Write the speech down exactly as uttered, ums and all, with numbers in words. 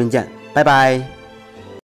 评见，拜拜。